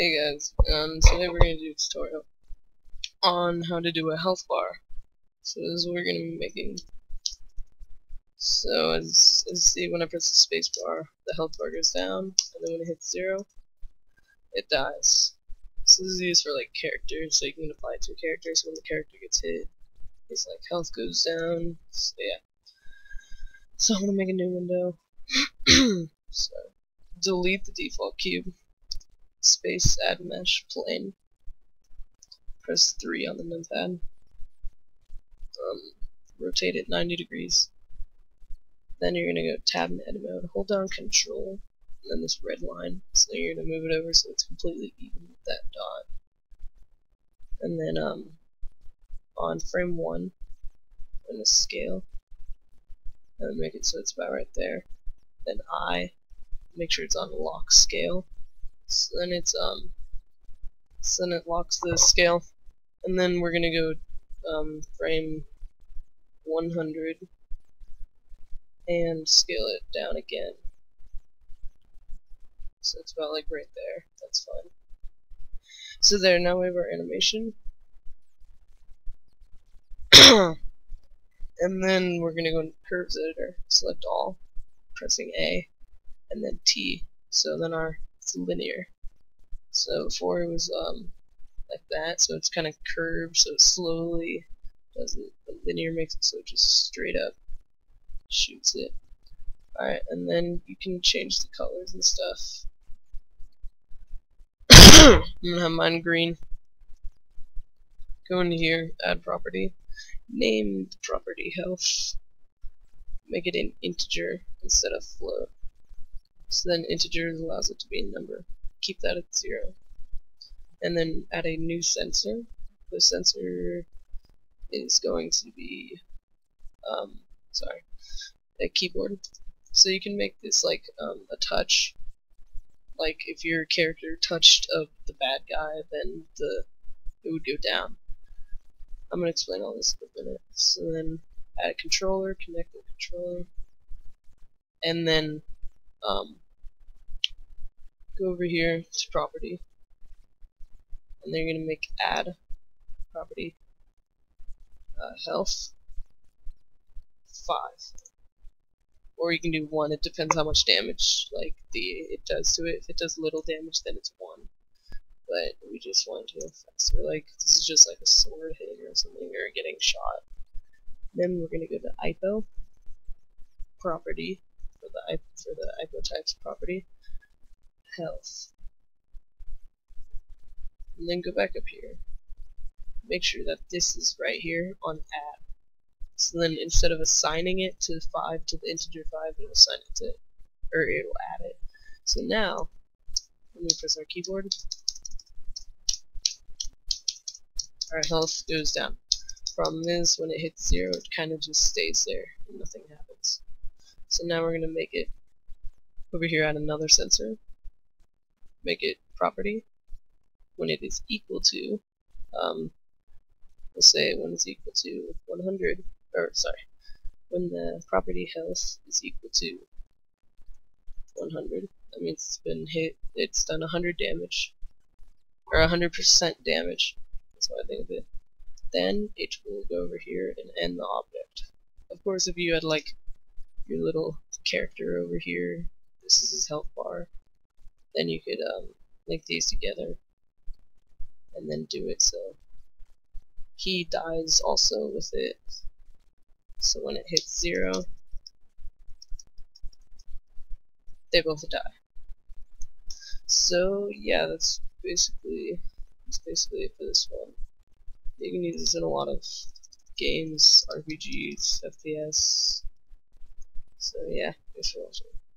Hey guys, today we're going to do a tutorial on how to do a health bar. So this is what we're going to be making. So as see, when I press the space bar, the health bar goes down, and then when it hits 0, it dies. So this is used for like characters, so you can apply it to a character, so when the character gets hit, his like health goes down. So yeah. So I'm going to make a new window. So delete the default cube. Space, add mesh, plane. Press 3 on the numpad. Rotate it 90 degrees. Then you're gonna go tab and edit mode. Hold down control, and then this red line. So you're gonna move it over so it's completely even with that dot. And then on frame 1, I'm gonna scale and make it so it's about right there. Then make sure it's on lock scale. So then it locks the scale, and then we're gonna go frame 100 and scale it down again. So it's about like right there. That's fine. So there. Now we have our animation, and then we're gonna go into curves editor, select all, pressing A, and then T. So then it's linear. So before it was like that, so it's kind of curved, so it slowly does it. But linear makes it so it just straight up shoots it. Alright, and then you can change the colors and stuff. I'm gonna have mine green. Go into here, add property, name the property health, make it an integer instead of float. So then integer allows it to be a number. Keep that at 0. And then add a new sensor. The sensor is going to be a keyboard. So you can make this like a touch. Like if your character touched the bad guy, then it would go down. I'm gonna explain all this in a minute. So then add a controller, connect the controller, and then go over here to property, and then you're gonna make add property health 5, or you can do 1. It depends how much damage it does to it. If it does little damage, then it's 1. But we just want to go faster. Like this is just like a sword hitting or something, or getting shot. Then we're gonna go to IPO property. For the ipotypes property, health, and then go back up here. Make sure that this is right here on add. So then instead of assigning it to 5, to the integer 5, it'll assign it to, or it'll add it. So now let me press our keyboard. Our health goes down. Problem is when it hits 0, it kind of just stays there and nothing happens. So now we're going to make it over here, add another sensor, make it property. When it is equal to, we'll say when it's equal to 100, when the property health is equal to 100, that means it's been hit, it's done 100 damage, or 100% damage, that's how I think of it. Then it will go over here and end the object. Of course, if you had like your little character over here, this is his health bar, then you could link these together and then do it so he dies also with it. So when it hits 0, they both die. So yeah, that's basically it for this one. You can use this in a lot of games, RPGs, FPS. So yeah, thanks for watching.